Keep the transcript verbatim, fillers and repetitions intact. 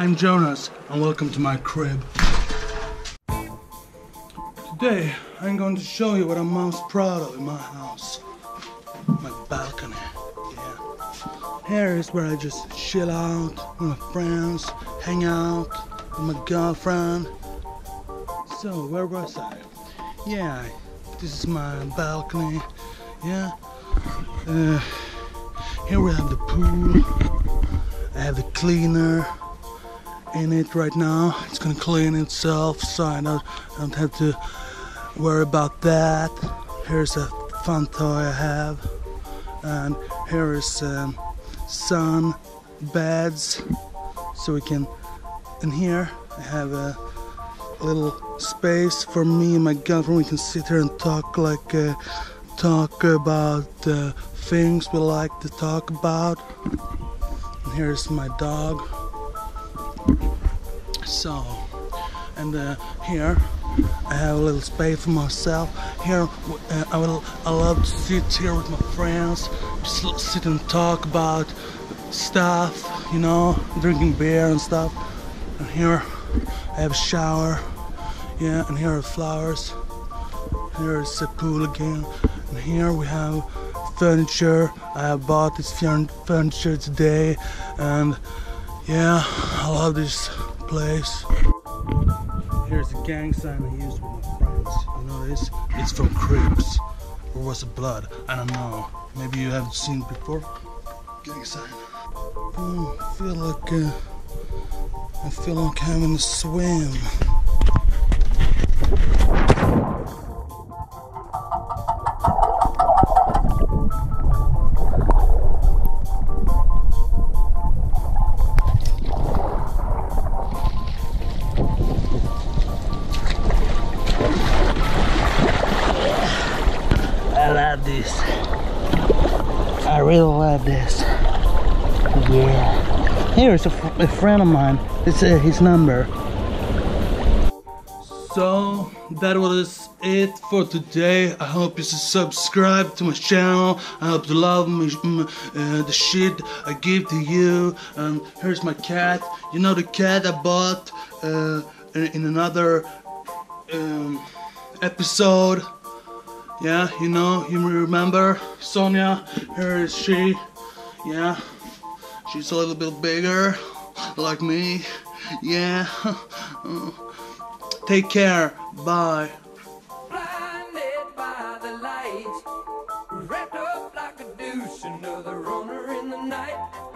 I'm Jonas, and welcome to my crib. Today, I'm going to show you what I'm most proud of in my house. My balcony, yeah. Here is where I just chill out with my friends, hang out with my girlfriend. So, where was I? Yeah, this is my balcony, yeah. Uh, here we have the pool. I have the cleaner in it right now. It's gonna clean itself, so I don't, I don't have to worry about that. Here's a fun toy I have, and here is um, sun beds, so we can. And here I have a little space for me and my girlfriend. We can sit here and talk like uh, talk about uh, things we like to talk about. And here's my dog. So, and uh, here I have a little space for myself. Here uh, I will I love to sit here with my friends, just sit and talk about stuff, you know, drinking beer and stuff. And here I have a shower, yeah. And here are flowers. Here is a pool again. And here we have furniture. I bought this furniture today, and yeah, I love this place. Here's a gang sign I used with my friends. You know this? It's from Crips. Or was it Blood? I don't know. Maybe you haven't seen it before. Gang sign. Oh, I feel like uh, I feel like having a swim. This. I really love this. Yeah. Here's a, f a friend of mine. It's uh, his number. So that was it for today. I hope you subscribe to my channel. I hope you love me, uh, the shit I give to you. And here's my cat. You know the cat I bought uh, in another um, episode. Yeah, you know, you remember Sonia. Here is she. Yeah, she's a little bit bigger, like me. Yeah. Take care. Bye. Blinded by the light, wrapped up like a douche, another runner in the night.